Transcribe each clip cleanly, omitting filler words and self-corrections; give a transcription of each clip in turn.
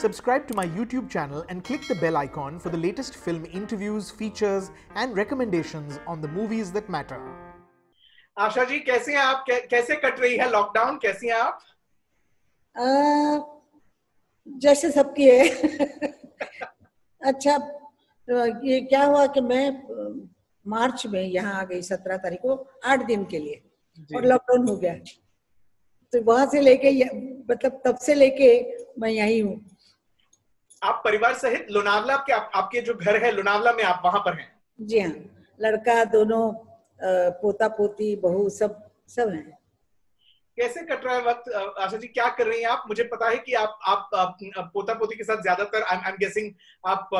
Subscribe to my YouTube channel and click the bell icon for the latest film interviews, features and recommendations on the movies that matter. Asha ji कैसे हैं आप? कैसे cut रही है lockdown? कैसी हैं आप? जैसे सबकी है. अच्छा, ये क्या हुआ कि मैं मार्च में यहाँ आ गई 17 तारीख को 8 दिन के लिए और लॉकडाउन हो गया, तो वहां से लेके मतलब तब से लेके मैं यही हूँ. आप परिवार सहित लोनावला के आपके जो घर है लोनावला में, आप वहां पर हैं? जी हाँ, लड़का, दोनों पोता पोती, बहू सब हैं. कैसे कट रहा है वक्त आशा जी? क्या कर रही हैं आप? मुझे पता है कि आप पोता पोती के साथ ज्यादातर I'm guessing आप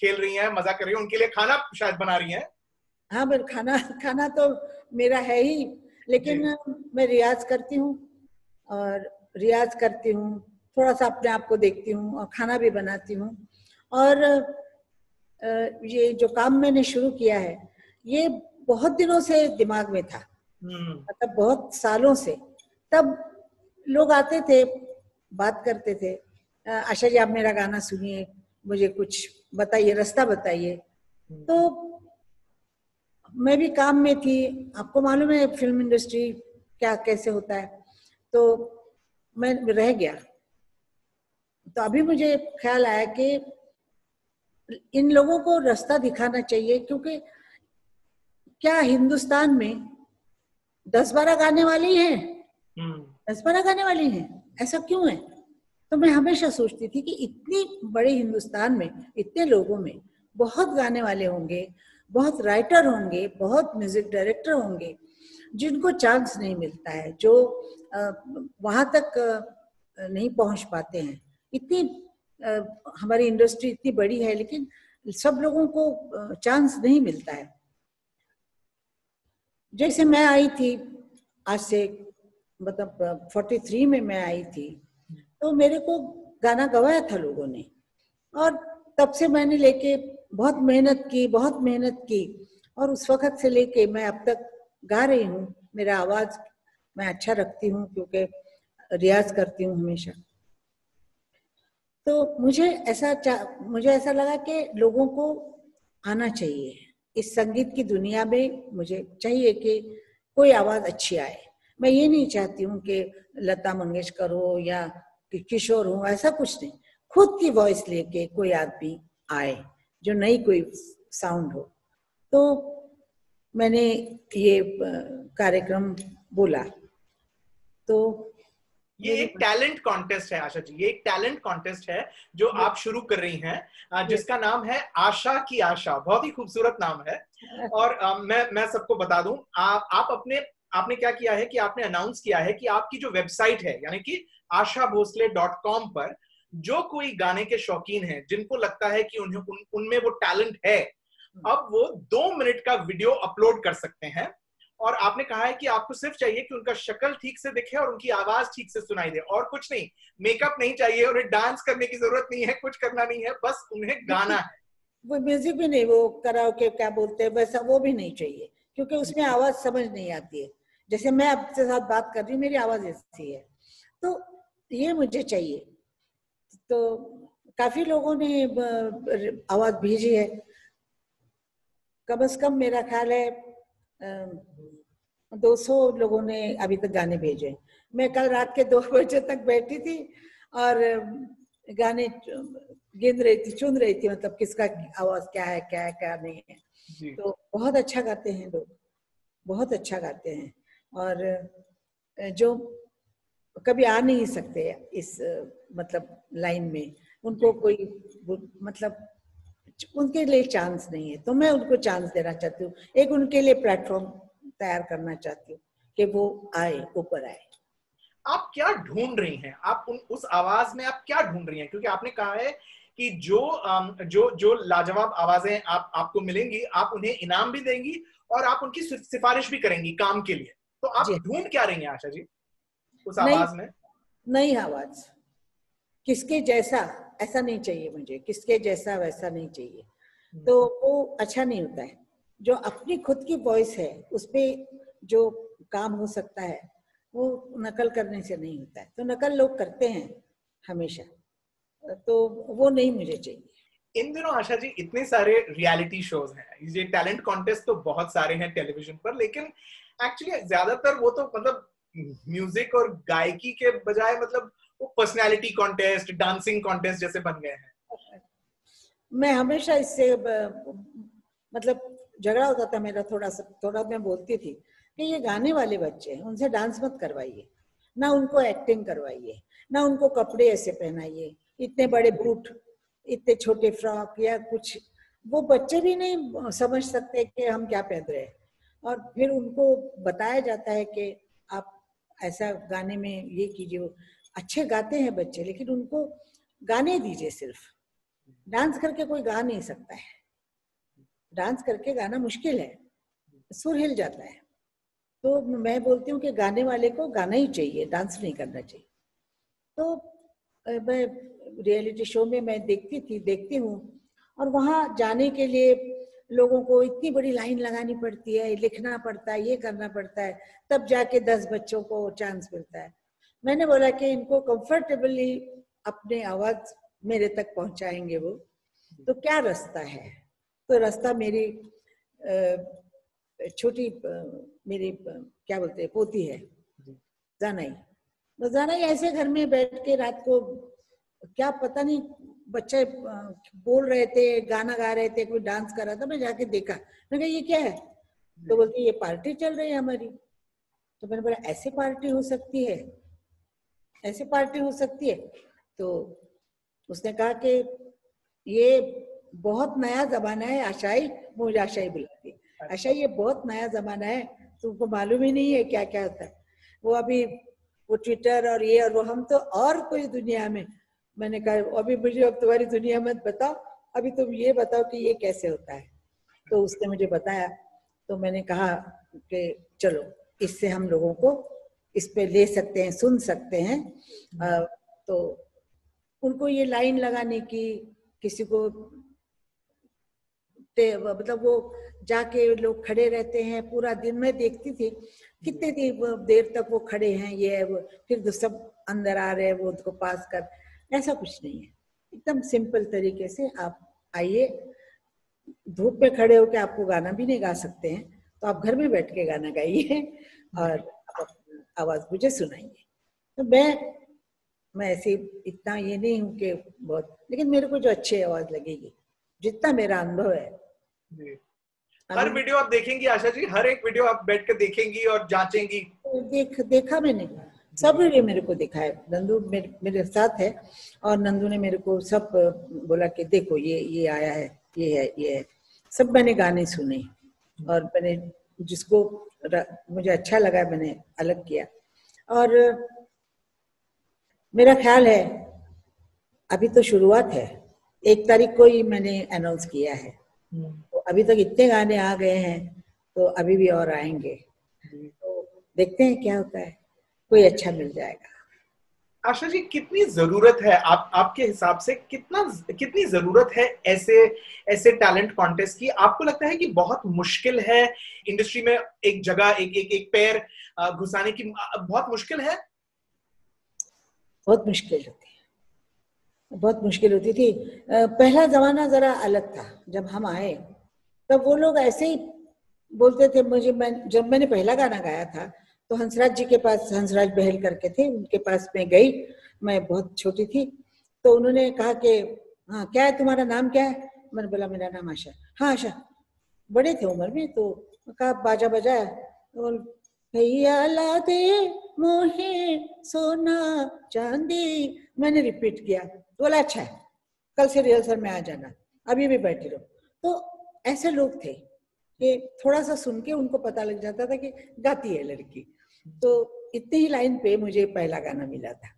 खेल रही हैं, मजा कर रही हैं, उनके लिए खाना शायद बना रही हैं. हाँ, पर खाना तो मेरा है ही, लेकिन मैं रियाज करती हूँ थोड़ा सा अपने आप को देखती हूँ और खाना भी बनाती हूँ. और ये जो काम मैंने शुरू किया है ये बहुत दिनों से दिमाग में था, मतलब बहुत सालों से. तब लोग आते थे, बात करते थे, आशा जी आप मेरा गाना सुनिए, मुझे कुछ बताइए, रास्ता बताइए. तो मैं भी काम में थी, आपको मालूम है फिल्म इंडस्ट्री क्या कैसे होता है, तो मैं रह गया. तो अभी मुझे ख्याल आया कि इन लोगों को रास्ता दिखाना चाहिए, क्योंकि क्या हिंदुस्तान में 10-12 गाने वाली हैं? 10-12 गाने वाली हैं, ऐसा क्यों है? तो मैं हमेशा सोचती थी कि इतनी बड़े हिंदुस्तान में इतने लोगों में बहुत गाने वाले होंगे, बहुत राइटर होंगे, बहुत म्यूजिक डायरेक्टर होंगे, जिनको चांस नहीं मिलता है, जो वहां तक नहीं पहुंच पाते हैं. इतनी हमारी इंडस्ट्री इतनी बड़ी है, लेकिन सब लोगों को चांस नहीं मिलता है. जैसे मैं आई थी आज से, मतलब 43 में मैं आई थी, तो मेरे को गाना गवाया था लोगों ने, और तब से मैंने लेके बहुत मेहनत की और उस वक्त से लेके मैं अब तक गा रही हूँ. मेरा आवाज मैं अच्छा रखती हूँ क्योंकि रियाज करती हूँ हमेशा. तो मुझे ऐसा लगा कि लोगों को आना चाहिए इस संगीत की दुनिया में. मुझे चाहिए कि कोई आवाज अच्छी आए. मैं ये नहीं चाहती हूँ कि लता मंगेशकर हो या किशोर हो, ऐसा कुछ नहीं. खुद की वॉइस लेके कोई आदमी आए जो नई कोई साउंड हो. तो मैंने ये कार्यक्रम बोला. तो ये एक टैलेंट कॉन्टेस्ट है आशा जी, ये एक टैलेंट कॉन्टेस्ट है जो आप शुरू कर रही हैं, जिसका नाम है आशा की आशा. बहुत ही खूबसूरत नाम है. और मैं सबको बता दूं, आपने क्या किया है कि आपने अनाउंस किया है कि आपकी जो वेबसाइट है यानी कि ashabhosle.com पर जो कोई गाने के शौकीन हैं, जिनको लगता है कि उनमें वो टैलेंट है, अब वो 2 मिनट का वीडियो अपलोड कर सकते हैं. और आपने कहा है कि आपको सिर्फ चाहिए कि उनका शक्ल ठीक से दिखे और उनकी आवाज ठीक से सुनाई दे, और कुछ नहीं. मेकअप नहीं चाहिए, उन्हें डांस करने की जरूरत नहीं है, कुछ करना नहीं है, बस उन्हें गाना है. वो म्यूजिक भी नहीं, वो कराओके क्या बोलते हैं वैसा वो भी नहीं चाहिए, क्योंकि उसमें आवाज समझ नहीं आती है. जैसे मैं आपके साथ बात कर रही हूँ, मेरी आवाज ऐसी है, तो ये मुझे चाहिए. तो काफी लोगों ने आवाज भेजी है. कम से कम मेरा ख्याल है 200 लोगों ने अभी तक गाने भेजे. मैं कल रात के 2 बजे तक बैठी थी और गाने गिन रही थी, चुन रही थी, मतलब किसका आवाज क्या है क्या नहीं है. तो बहुत अच्छा गाते हैं लोग, बहुत अच्छा गाते हैं, और जो कभी आ नहीं सकते इस मतलब लाइन में, उनको कोई मतलब उनके लिए चांस नहीं है. तो मैं उनको चांस देना चाहती हूँ, एक उनके लिए प्लेटफॉर्म तैयार करना चाहती हूँ कि वो आए, ऊपर आए. आप क्या ढूंढ रही हैं? आप उस आवाज में आप क्या ढूंढ रही हैं? क्योंकि आपने कहा है कि जो लाजवाब आवाजें आपको मिलेंगी, आप उन्हें इनाम भी देंगी और आप उनकी सिफारिश भी करेंगी काम के लिए. तो आप ढूंढ क्या रही हैं आशा जी उस आवाज में? नई आवाज, किसके जैसा ऐसा नहीं चाहिए मुझे, किसके जैसा वैसा नहीं चाहिए. तो वो अच्छा नहीं होता है. जो अपनी खुद की वॉइस है उस पर जो काम हो सकता है वो नकल करने से नहीं होता है. तो नकल लोग करते हैं हमेशा, तो वो नहीं मुझे चाहिए। इन दिनों आशा जी इतने सारे रियलिटी शोज हैं, ये टैलेंट कॉन्टेस्ट तो बहुत सारे हैं टेलीविजन पर, लेकिन एक्चुअली ज्यादातर वो तो मतलब म्यूजिक और गायकी के बजाय मतलब वो पर्सनालिटी कॉन्टेस्ट, डांसिंग कॉन्टेस्ट जैसे बन गए हैं। मैं हमेशा इससे मतलब झगड़ा होता था मेरा, थोड़ा मैं बोलती थी कि ये गाने वाले बच्चे हैं, उनसे डांस मत करवाइए, ना उनको एक्टिंग करवाइए, ना उनको कपड़े ऐसे पहनाइए, इतने बड़े बूट, इतने छोटे फ्रॉक या कुछ, वो बच्चे भी नहीं समझ सकते कि हम क्या पहन रहे हैं। और फिर उनको बताया जाता है कि आप ऐसा गाने में ये कीजिए, अच्छे गाते हैं बच्चे लेकिन उनको गाने दीजिए, सिर्फ डांस करके कोई गा नहीं सकता है, डांस करके गाना मुश्किल है, सुर हिल जाता है। तो मैं बोलती हूँ कि गाने वाले को गाना ही चाहिए, डांस नहीं करना चाहिए। तो मैं रियलिटी शो में मैं देखती हूँ और वहाँ जाने के लिए लोगों को इतनी बड़ी लाइन लगानी पड़ती है, लिखना पड़ता है, ये करना पड़ता है, तब जाके 10 बच्चों को चांस मिलता है। मैंने बोला कि इनको कंफर्टेबली अपने आवाज मेरे तक पहुँचाएंगे वो, तो क्या रास्ता है? तो रास्ता मेरी छोटी मेरी क्या बोलते हैं पोती है जानाई, तो जानाई ऐसे घर में बैठ के रात को क्या पता नहीं बच्चे बोल रहे थे, गाना गा रहे थे, कोई डांस कर रहा था, मैं जाके देखा, मैंने कहा ये क्या है? तो बोलती ये पार्टी चल रही है हमारी। तो मैंने बोला ऐसे पार्टी हो सकती है, ऐसे पार्टी हो सकती है? तो उसने कहा कि ये बहुत नया जमाना है आशाई, मुझे आशाई बुलाती, आशा ये बहुत नया जमाना है, तुमको मालूम ही नहीं है क्या क्या होता है। वो अभी वो ट्विटर और ये और वो, हम तो और कोई दुनिया में। मैंने कहा अभी मुझे अब तुम्हारी दुनिया मत बताओ, अभी तुम ये बताओ कि ये कैसे होता है। तो उसने मुझे बताया, तो मैंने कहा कि चलो इससे हम लोगों को इस पे ले सकते हैं, सुन सकते हैं। तो उनको ये लाइन लगाने की, किसी को मतलब वो जाके लोग खड़े रहते हैं पूरा दिन, मैं देखती थी कितने देर तक वो खड़े हैं, ये है वो, फिर सब अंदर आ रहे हैं वो उनको पास कर, ऐसा कुछ नहीं है। एकदम सिंपल तरीके से आप आइए, धूप में खड़े होकर आपको गाना भी नहीं गा सकते हैं तो आप घर में बैठ के गाना गाइए और आवाज मुझे सुनाइए। तो मैं ऐसे इतना ये नहीं हूँ कि बहुत, लेकिन मेरे को जो अच्छी आवाज लगेगी, जितना मेरा अनुभव है जी। हर वीडियो आप देखेंगी आशा जी, हर एक वीडियो आप बैठ कर देखेंगी और जांचेंगी? देखा मैंने, सब वीडियो मेरे को देखा है, नंदू मेरे साथ है और नंदू ने मेरे को सब बोला कि देखो ये आया है, ये है, सब मैंने गाने सुने और मैंने जिसको मुझे अच्छा लगा मैंने अलग किया। और मेरा ख्याल है अभी तो शुरुआत है, 1 तारीख को ही मैंने अनाउंस किया है, तो अभी तक इतने गाने आ गए हैं तो अभी भी और आएंगे, तो देखते हैं क्या होता है, कोई अच्छा मिल जाएगा। आशा जी कितनी जरूरत है आपके हिसाब से, कितनी जरूरत है ऐसे टैलेंट कॉन्टेस्ट की? आपको लगता है कि बहुत मुश्किल है इंडस्ट्री में एक जगह एक पैर घुसाने की, बहुत मुश्किल है? बहुत मुश्किल होती थी। पहला जमाना जरा अलग था, जब हम आए तब वो लोग ऐसे ही बोलते थे मुझे। जब मैंने पहला गाना गाया था तो हंसराज जी के पास, हंसराज बहल करके थे, उनके पास मैं गई, मैं बहुत छोटी थी, तो उन्होंने कहा कि हाँ क्या है तुम्हारा नाम क्या है? मैंने बोला मेरा नाम आशा। हाँ आशा, बड़े थे उम्र में, तो कहा बाजा बजाया, तो भैया ला दे मोहे सोना चांदी, मैंने रिपीट किया, बोला अच्छा है कल से रिहर्सल में आ जाना, अभी भी बैठे रहो। तो ऐसे लोग थे कि थोड़ा सा सुन के उनको पता लग जाता था कि गाती है लड़की। तो इतनी ही लाइन पे मुझे पहला गाना मिला था,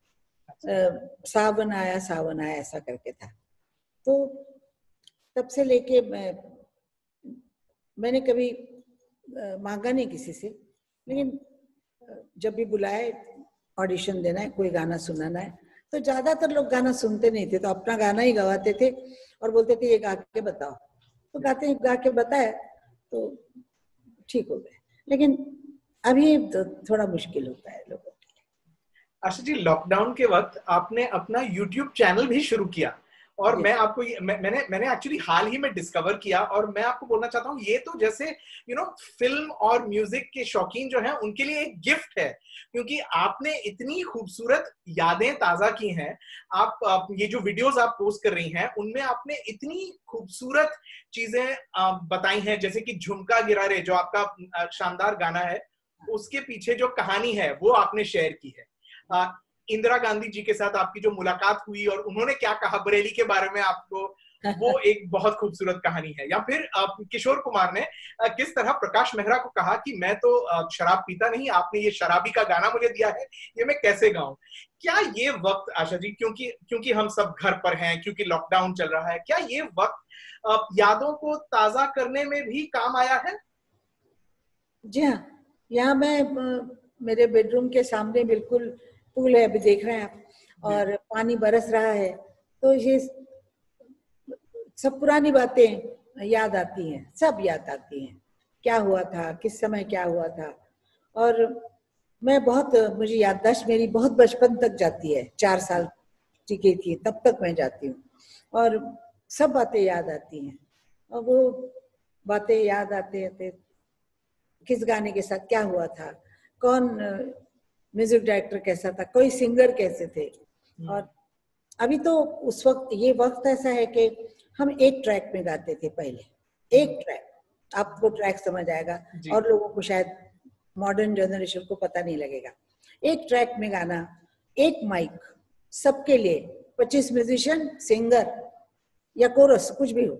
सावन आया ऐसा करके था। तो तब से लेके मैंने कभी मांगा नहीं किसी से, लेकिन जब भी बुलाए ऑडिशन देना है, कोई गाना सुनाना है, तो ज्यादातर लोग गाना सुनते नहीं थे तो अपना गाना ही गवाते थे और बोलते थे ये गा के बताओ, तो गा के बताया तो ठीक हो गए। लेकिन अभी थोड़ा मुश्किल होता है लोगों के लिए। आशा जी, लॉकडाउन के वक्त आपने अपना यूट्यूब चैनल भी शुरू किया और मैं आपको मैंने एक्चुअली हाल ही में डिस्कवर किया और मैं आपको बोलना चाहता हूँ ये तो जैसे फिल्म और म्यूजिक के शौकीन जो हैं उनके लिए एक गिफ्ट है, क्योंकि आपने इतनी खूबसूरत यादें ताजा की हैं। आप ये जो वीडियोस आप पोस्ट कर रही हैं उनमें आपने इतनी खूबसूरत चीजें बताई हैं, जैसे कि झुमका गिरा रे जो आपका शानदार गाना है उसके पीछे जो कहानी है वो आपने शेयर की है। इंदिरा गांधी जी के साथ आपकी जो मुलाकात हुई और उन्होंने क्या कहा बरेली के बारे में आपको, वो एक बहुत खूबसूरत कहानी है। या फिर किशोर कुमार ने किस तरह प्रकाश मेहरा को कहा कि मैं तो शराब पीता नहीं, आपने ये शराबी का गाना मुझे दिया है, ये मैं कैसे गाऊं। क्या ये वक्त आशा जी, क्योंकि हम सब घर पर हैं, क्योंकि लॉकडाउन चल रहा है, क्या ये वक्त यादों को ताजा करने में भी काम आया है? जी हाँ, यहाँ मैं मेरे बेडरूम के सामने बिल्कुल पूल है, अभी देख रहे हैं आप, और पानी बरस रहा है, तो ये सब पुरानी बातें याद आती हैं, सब याद आती हैं, क्या हुआ था, किस समय क्या हुआ था। और मैं बहुत, मुझे याददाश्त मेरी बहुत बचपन तक जाती है, 4 साल की थी तब तक मैं जाती हूँ और सब बातें याद आती हैं। और वो बातें याद आते आते किस गाने के साथ क्या हुआ था, कौन म्यूजिक डायरेक्टर कैसा था, कोई सिंगर कैसे थे। और अभी तो उस वक्त, ये वक्त ऐसा है कि हम एक ट्रैक में गाते थे पहले, एक ट्रैक, आपको ट्रैक समझ आएगा और लोगों को शायद, मॉडर्न जनरेशन को पता नहीं लगेगा। एक ट्रैक में गाना, एक माइक सबके लिए, 25 म्यूजिशियन, सिंगर या कोरस, कुछ भी हो।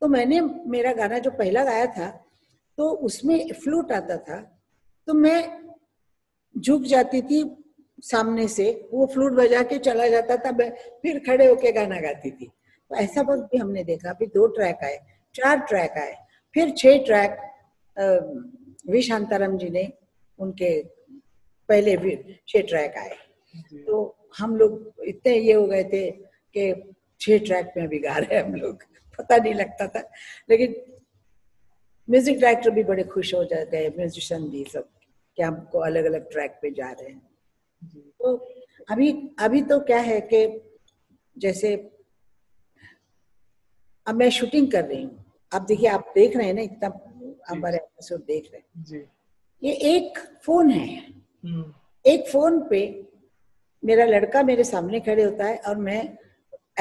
तो मैंने मेरा गाना जो पहला गाया था तो उसमें फ्लूट आता था, तो मैं झुक जाती थी सामने से, वो फ्लूट बजा के चला जाता था, मैं फिर खड़े होके गाना गाती थी। तो ऐसा वक्त भी हमने देखा। अभी 2 ट्रैक आए, 4 ट्रैक आए, फिर 6 ट्रैक वी शांताराम जी ने, उनके पहले भी 6 ट्रैक आए। तो हम लोग इतने ये हो गए थे कि 6 ट्रैक में भी गा रहे हम लोग, पता नहीं लगता था। लेकिन म्यूजिक डायरेक्टर भी बड़े खुश हो जाते हैं, म्यूजिशियन भी सब, कि हमको अलग अलग ट्रैक पे जा रहे हैं। तो अभी तो क्या है कि जैसे अब मैं शूटिंग कर रही हूँ, अब देखिए आप देख रहे हैं ना, इतना हमारे एपिसोड देख रहे हैं जी। ये एक फोन है, एक फोन पे मेरा लड़का मेरे सामने खड़े होता है और मैं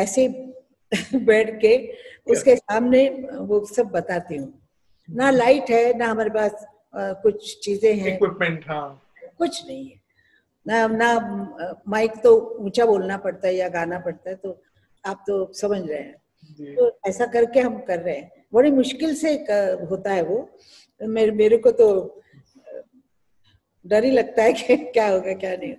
ऐसे बैठ के उसके सामने वो सब बताती हूँ। ना लाइट है, ना हमारे पास कुछ चीजें हैं, इक्विपमेंट, हाँ कुछ नहीं है, ना माइक, तो ऊंचा बोलना पड़ता है या गाना पड़ता है, तो आप तो समझ रहे हैं। तो ऐसा करके हम कर रहे हैं, बड़ी मुश्किल से होता है वो। मेरे को तो डर ही लगता है कि क्या होगा क्या नहीं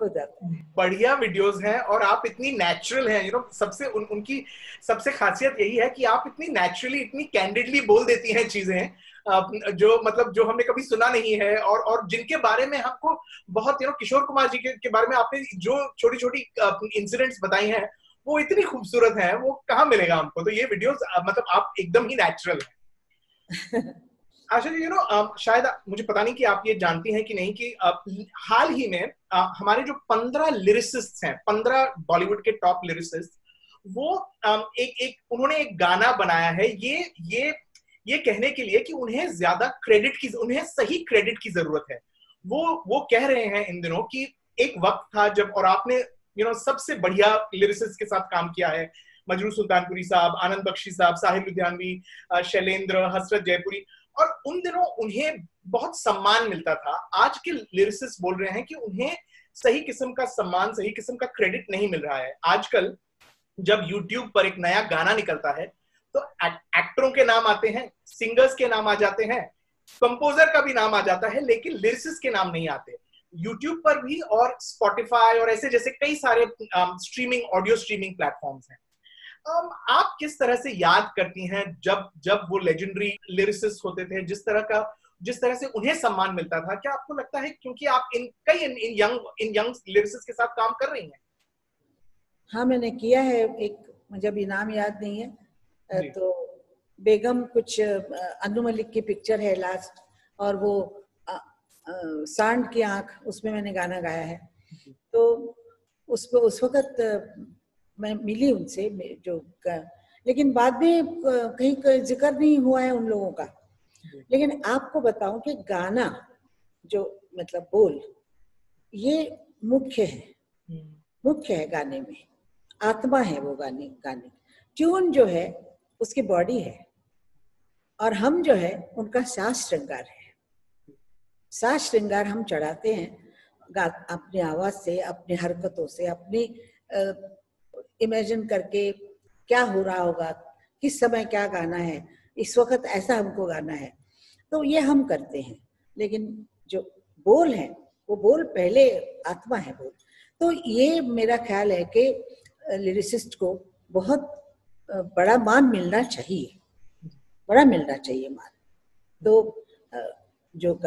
हो जाता है। बढ़िया वीडियोस हैं और आप इतनी नेचुरल हैं, सबसे उनकी सबसे खासियत यही है कि आप इतनी नेचुरली, इतनी कैंडिडली बोल देती हैं चीजें जो, मतलब जो हमने कभी सुना नहीं है, और जिनके बारे में हमको बहुत, किशोर कुमार जी के बारे में आपने जो छोटी छोटी इंसिडेंट्स बताई हैं वो इतनी खूबसूरत हैं, वो कहाँ मिलेगा हमको। तो ये वीडियोस, मतलब आप एकदम ही नेचुरल हैं। आशा जी, शायद मुझे पता नहीं कि आप ये जानती हैं कि नहीं कि हाल ही में हमारे जो 15 लिरिसिस्ट हैं, 15 बॉलीवुड के टॉप लिरिसिस्ट, वो उन्होंने एक गाना बनाया है ये कहने के लिए कि उन्हें ज्यादा क्रेडिट की, उन्हें सही क्रेडिट की जरूरत है। वो कह रहे हैं इन दिनों कि एक वक्त था जब, और आपने सबसे बढ़िया लिरिसिस्ट के साथ काम किया है, मजरूह सुल्तानपुरी साहब, आनंद बख्शी साहब, साहिर लुधियानवी, शैलेंद्र, हसरत जयपुरी, और उन दिनों उन्हें बहुत सम्मान मिलता था। आज के लिरिसिस्ट बोल रहे हैं कि उन्हें सही किस्म का सम्मान, सही किस्म का क्रेडिट नहीं मिल रहा है। आजकल जब यूट्यूब पर एक नया गाना निकलता है तो एक्टरों के नाम आते हैं, सिंगर्स के नाम आ जाते हैं, कंपोजर का भी नाम आ जाता है, लेकिन लिरिसिस्ट के नाम नहीं आते। यूट्यूब पर भी और स्पॉटिफाई और ऐसे जैसे कई सारे स्ट्रीमिंग, ऑडियो स्ट्रीमिंग प्लेटफॉर्म्स हैं। आप किस तरह से याद करती हैं जब वो लेजेंडरी लिरिसिस्ट होते थे, जिस तरह से उन्हें सम्मान मिलता था, क्या आपको लगता है क्योंकि आप इन यंग लिरिसिस्ट के साथ काम कर रही हैं? हाँ, मैंने किया है। एक मुझे अभी नाम याद नहीं है, तो बेगम कुछ अनु मलिक की पिक्चर है लास्ट, और वो सांड की आंख, उसमें मैंने गाना गाया है। तो उस वक़्त मैं मिली उनसे जो, लेकिन बाद में कहीं जिक्र नहीं हुआ है उन लोगों का। लेकिन आपको बताऊं कि गाना जो मतलब बोल, ये मुख्य है, मुख्य है गाने में, आत्मा है वो गाने। ट्यून जो है उसकी बॉडी है और हम जो है उनका सास श्रृंगार है। सास श्रृंगार हम चढ़ाते हैं अपनी आवाज से, अपनी हरकतों से, अपनी इमेजिन करके क्या हो रहा होगा, किस समय क्या गाना है, इस वक्त ऐसा हमको गाना है, तो ये हम करते हैं। लेकिन जो बोल है वो बोल पहले आत्मा है बोल। तो ये मेरा ख्याल है कि लिरिसिस्ट को बहुत बड़ा मान मिलना चाहिए, बड़ा मिलना चाहिए मान। तो जो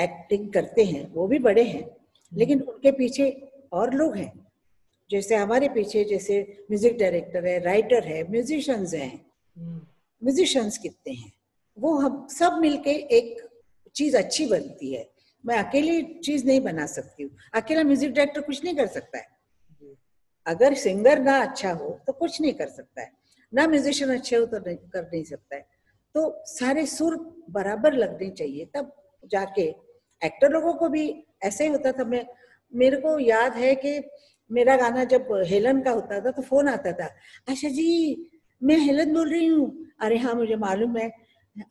एक्टिंग करते हैं वो भी बड़े हैं, लेकिन उनके पीछे और लोग हैं। जैसे हमारे पीछे जैसे म्यूजिक डायरेक्टर है, राइटर है, म्यूजिशियंस हैं। म्यूजिशियंस कितने हैं, वो हम सब मिलके एक चीज अच्छी बनती है। मैं अकेली चीज नहीं बना सकती हूँ, अकेला म्यूजिक डायरेक्टर कुछ नहीं कर सकता है। अगर सिंगर ना अच्छा हो तो कुछ नहीं कर सकता है, ना म्यूजिशियन अच्छे हो तो कर नहीं सकता है। तो सारे सुर बराबर लगने चाहिए, तब जाके एक्टर लोगों को भी ऐसे ही होता था। मेरे को याद है कि मेरा गाना जब हेलन का होता था तो फोन आता था, आशा जी मैं हेलन बोल रही हूँ, अरे हाँ मुझे मालूम है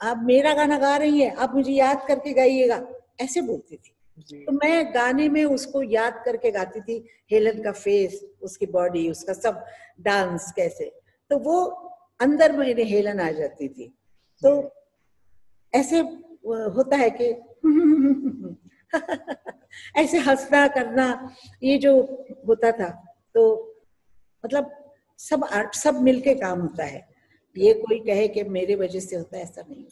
आप मेरा गाना गा रही है, आप मुझे याद करके गाइएगा, ऐसे बोलती थी। तो मैं गाने में उसको याद करके गाती थी, हेलन का फेस, उसकी बॉडी, उसका सब डांस कैसे, तो वो अंदर मेरे हेलन आ जाती थी। तो ऐसे होता है कि ऐसे हंसना करना, ये जो होता था, तो मतलब सब मिलके काम होता है। ये कोई कहे कि मेरे वजह से होता है, ऐसा नहीं।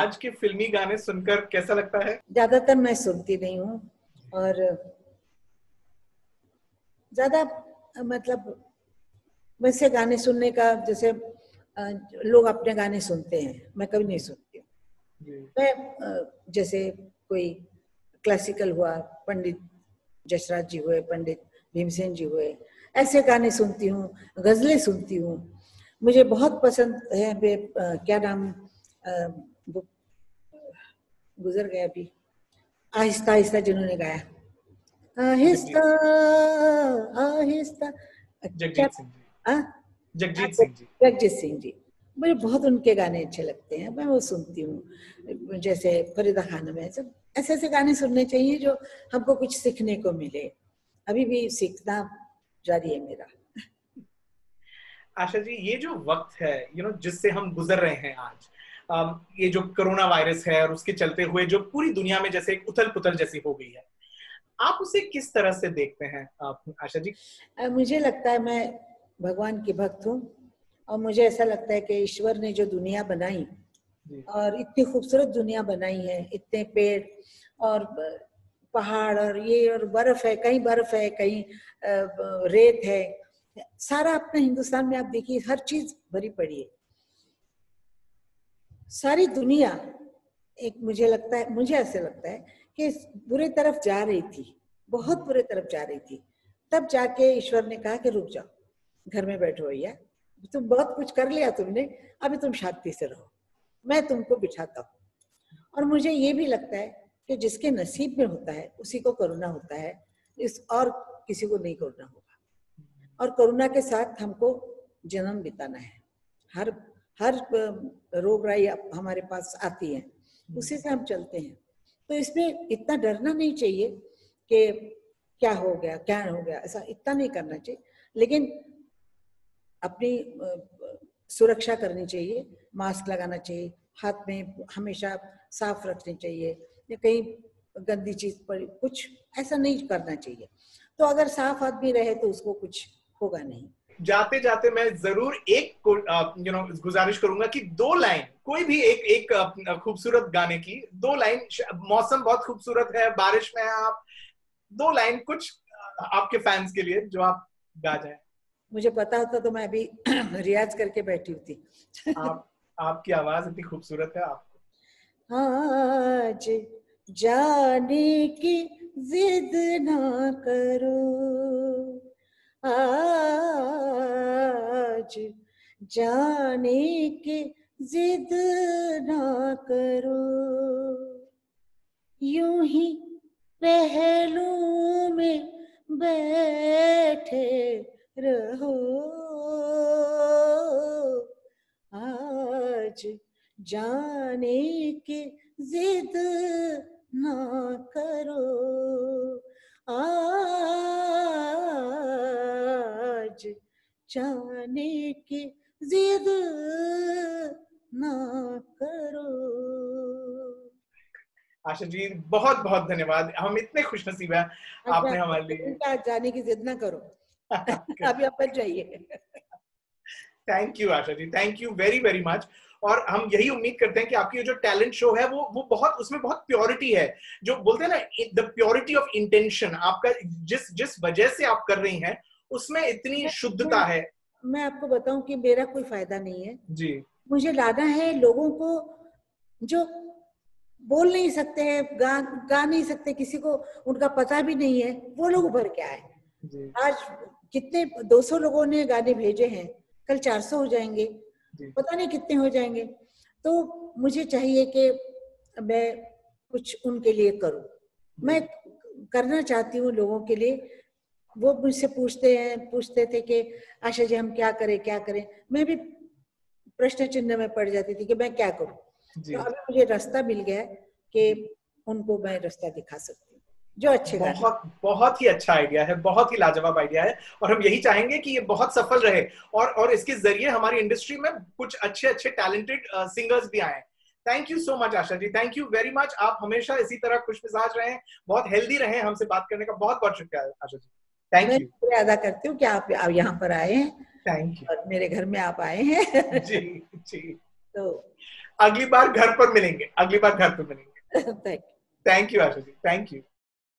आज के फिल्मी गाने सुनकर कैसा लगता है? ज्यादातर मैं सुनती नहीं हूँ और ज्यादा मतलब वैसे गाने सुनने का, जैसे लोग अपने गाने सुनते हैं, मैं कभी नहीं सुनती हूँ। मैं जैसे कोई क्लासिकल हुआ, पंडित जसराज जी हुए, पंडित भीमसेन जी हुए, ऐसे गाने सुनती हूँ, गजलें सुनती हूँ। मुझे बहुत पसंद है वे, क्या नाम गुजर गया अभी, आहिस्ता आहिस्ता जिन्होंने गाया, आहिस्ता आहिस्ता, जगजीत सिंह जी, मुझे बहुत उनके गाने अच्छे लगते हैं, मैं वो सुनती हूँ। जैसे फरीदा खानम है, सब ऐसे ऐसे गाने सुनने चाहिए जो हमको कुछ सीखने को मिले। अभी भी सीखना जारी है मेरा। आशा जी, ये जो वक्त है जिससे हम गुजर रहे हैं आज, ये जो कोरोना वायरस है और उसके चलते हुए जो पूरी दुनिया में जैसे एक उथल पुथल जैसी हो गई है, आप उसे किस तरह से देखते हैं आप, आशा जी? मुझे लगता है मैं भगवान की भक्त हूँ और मुझे ऐसा लगता है कि ईश्वर ने जो दुनिया बनाई और इतनी खूबसूरत दुनिया बनाई है, इतने पेड़ और पहाड़ और ये और बर्फ है, कहीं बर्फ है, कहीं रेत है, सारा अपने हिंदुस्तान में आप देखिए हर चीज भरी पड़ी है। सारी दुनिया एक, मुझे लगता है, मुझे ऐसे लगता है कि बुरे तरफ जा रही थी, बहुत बुरे तरफ जा रही थी, तब जाके ईश्वर ने कहा कि रुक जाओ, घर में बैठो भैया, तुम बहुत कुछ कर लिया तुमने, अभी तुम शांति से रहो, मैं तुमको बिठाता हूँ। और मुझे ये भी लगता है कि जिसके नसीब में होता है उसी को कोरोना होता है, और किसी को नहीं कोरोना होगा। और कोरोना के साथ हमको जन्म बिताना है, हर रोगराई हमारे पास आती है, उसी से हम चलते हैं। तो इसमें इतना डरना नहीं चाहिए कि क्या हो गया क्या हो गया, ऐसा इतना नहीं करना चाहिए, लेकिन अपनी सुरक्षा करनी चाहिए, मास्क लगाना चाहिए, हाथ में हमेशा साफ रखने चाहिए, या कहीं गंदी चीज पर कुछ ऐसा नहीं करना चाहिए। तो अगर साफ हाथ भी रहे तो उसको कुछ होगा नहीं। जाते जाते मैं जरूर एक गुजारिश करूंगा कि दो लाइन, कोई भी एक खूबसूरत गाने की दो लाइन, मौसम बहुत खूबसूरत है, बारिश में है, आप दो लाइन कुछ आपके फैंस के लिए जो आप गा जाए। मुझे पता होता तो मैं अभी रियाज करके बैठी हुई थी। आपकी आवाज इतनी खूबसूरत है। आपको आज जाने की जिद ना करो आज जाने के जिद ना करो, यूं ही पहलू में बैठे रहो आज जाने के जिद ना करो आज जाने के जिद ना करो। आशा जी बहुत बहुत धन्यवाद, हम इतने खुशनसीब हैं आपने हमारे लिए। आज जाने की जिद ना करो अभी आप जाइए। Thank you Asha ji, thank you very very much. और हम यही उम्मीद करते हैं कि आपकी जो टैलेंट शो है वो बहुत उसमें बहुत प्योरिटी है, जो बोलते हैं ना द प्योरिटी ऑफ इंटेंशन, आपका जिस वजह से आप कर रही हैं उसमें इतनी शुद्धता है। मैं आपको बताऊं कि मेरा कोई फायदा नहीं है जी, मुझे लाना है लोगों को जो बोल नहीं सकते हैं, गा नहीं सकते, किसी को उनका पता भी नहीं है, वो लोग उभर के आए। आज कितने 200 लोगों ने गाने भेजे हैं, कल 400 हो जाएंगे, पता नहीं कितने हो जाएंगे। तो मुझे चाहिए कि मैं कुछ उनके लिए करूं, मैं करना चाहती हूँ लोगों के लिए। वो मुझसे पूछते थे कि आशा जी हम क्या करें, मैं भी प्रश्न चिन्ह में पड़ जाती थी कि मैं क्या करूं। तो अभी मुझे रास्ता मिल गया है कि उनको मैं रास्ता दिखा सकती हूँ, जो अच्छे बहुत ही अच्छा आइडिया है, बहुत ही लाजवाब आइडिया है। और हम यही चाहेंगे कि ये बहुत सफल रहे और इसके जरिए हमारी इंडस्ट्री में कुछ अच्छे अच्छे टैलेंटेड सिंगर्स भी आए। Thank you so much Asha ji, thank you very much. आप हमेशा इसी तरह खुशमिजाज रहें, बहुत हेल्दी रहें। हमसे बात करने का बहुत बहुत शुक्रिया आशा जी, थैंक यू। मैं अदा करती हूँ कि आप यहाँ पर आए हैं, थैंक यू। और मेरे घर में आप आए हैं जी। तो अगली बार घर पर मिलेंगे, thank you Asha ji, thank you.